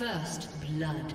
First blood.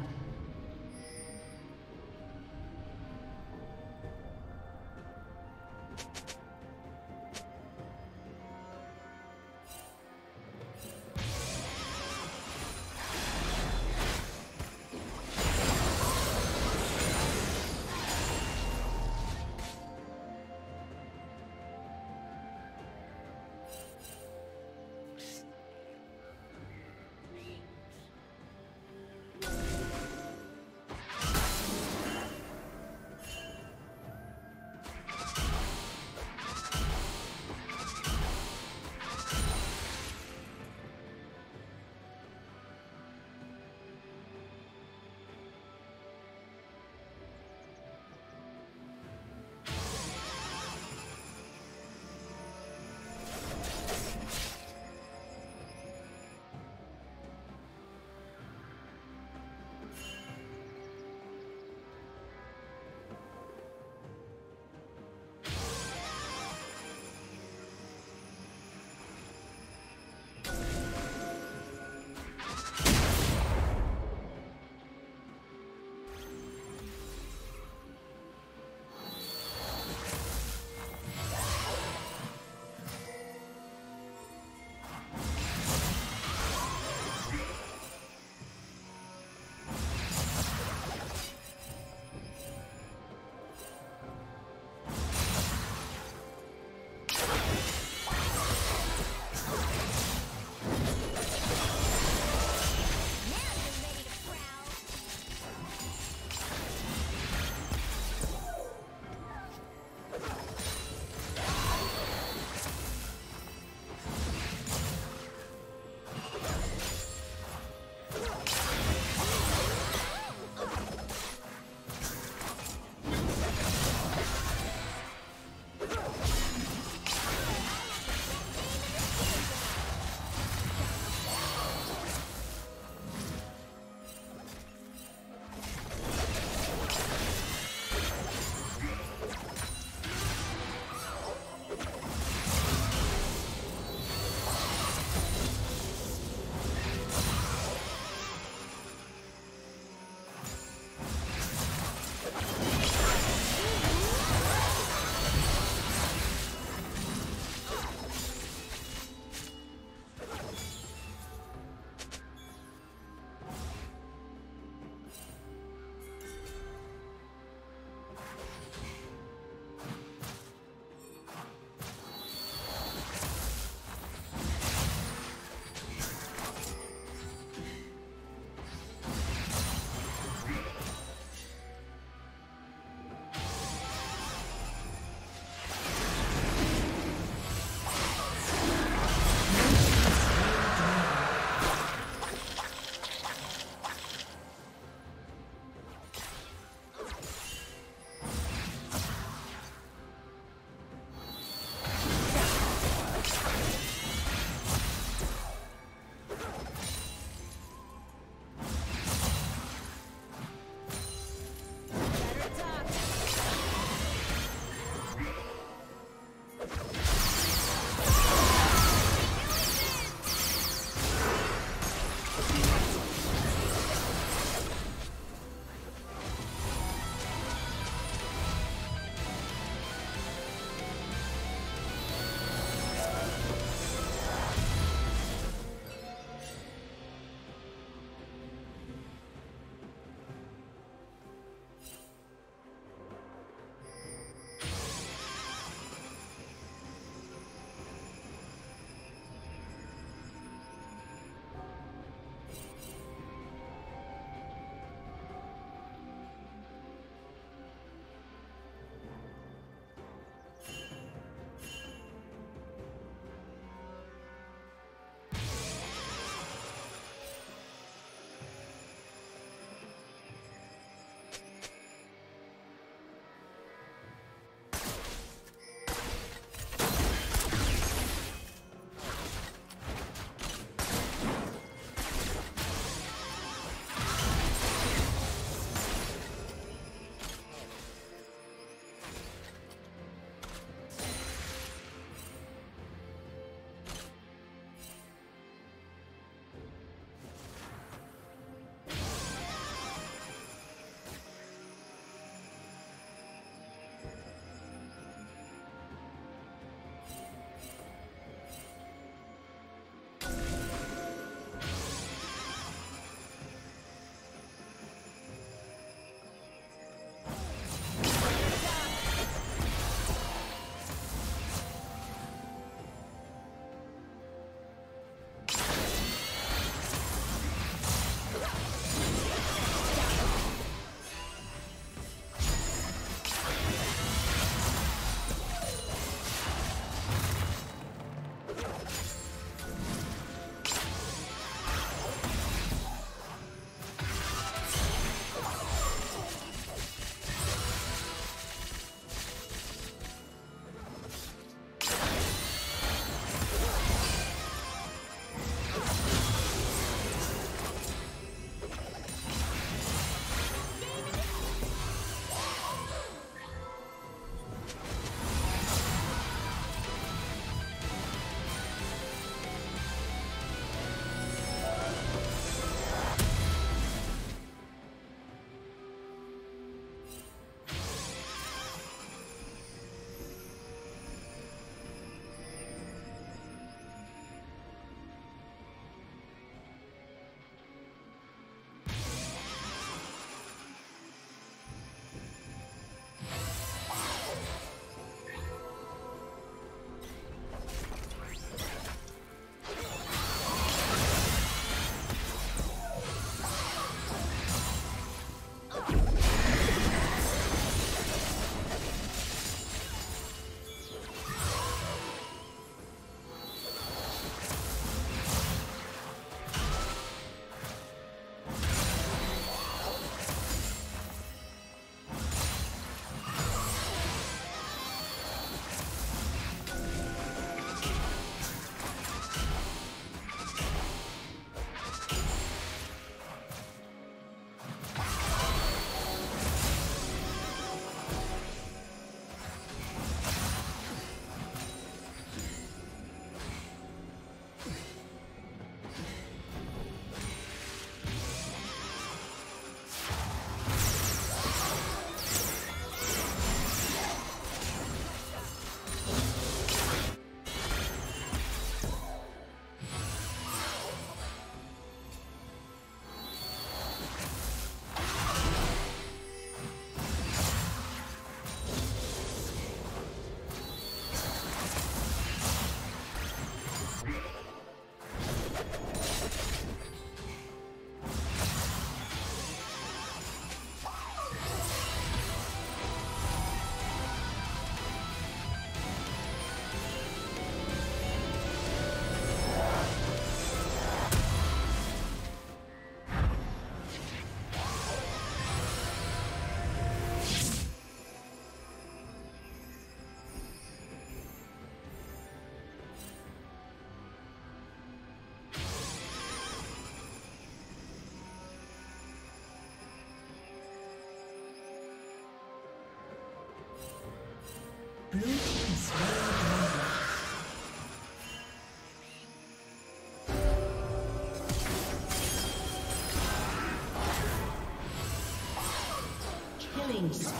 Killing spree.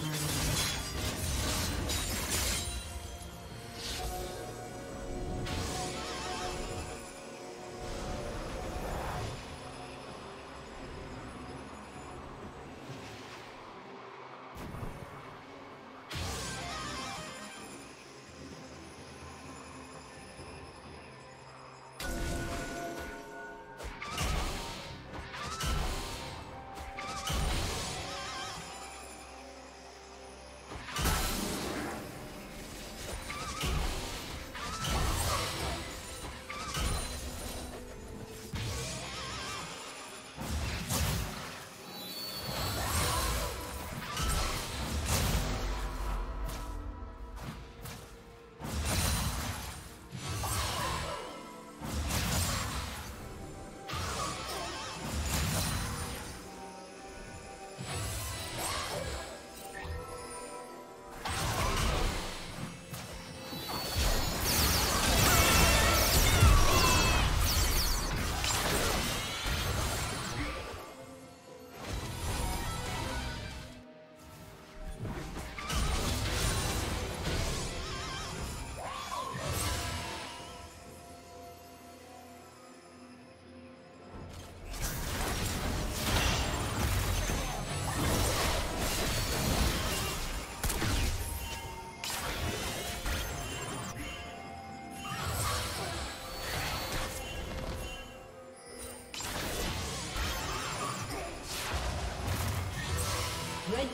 Red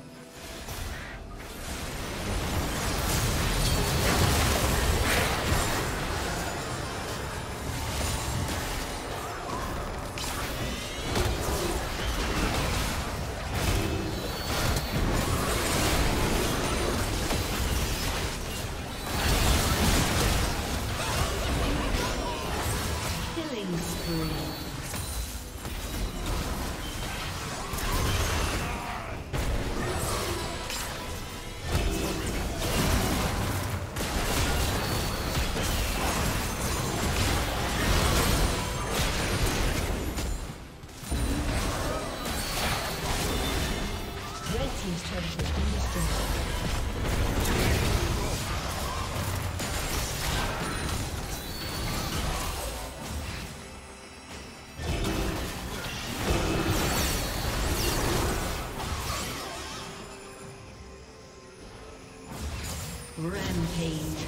Rampage.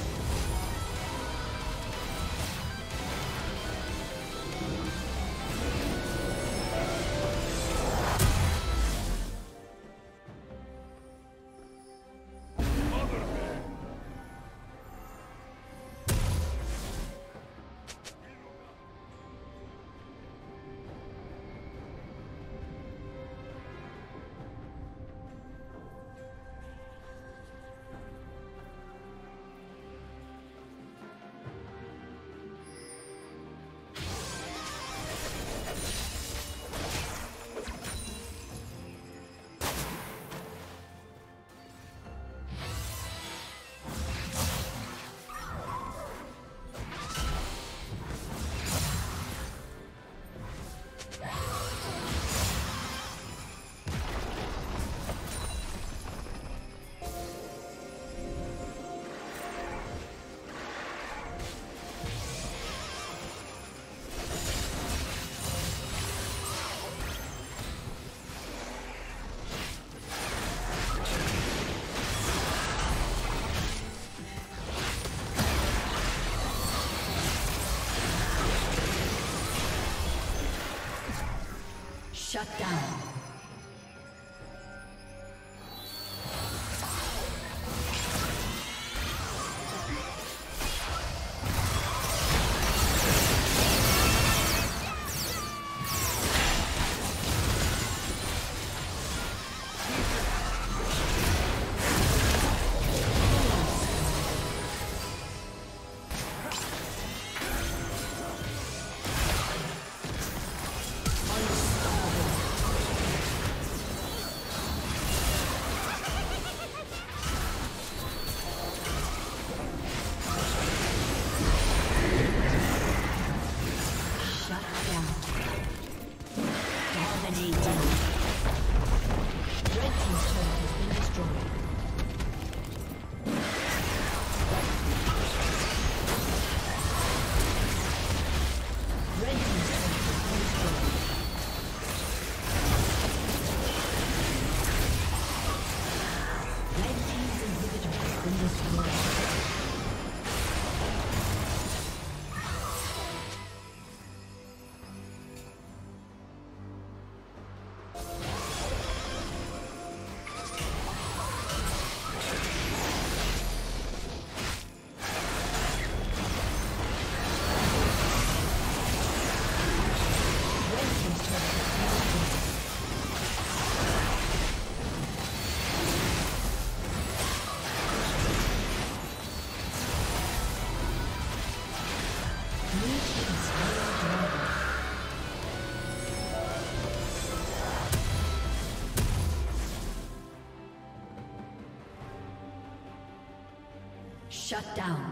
Shut down. Shut down.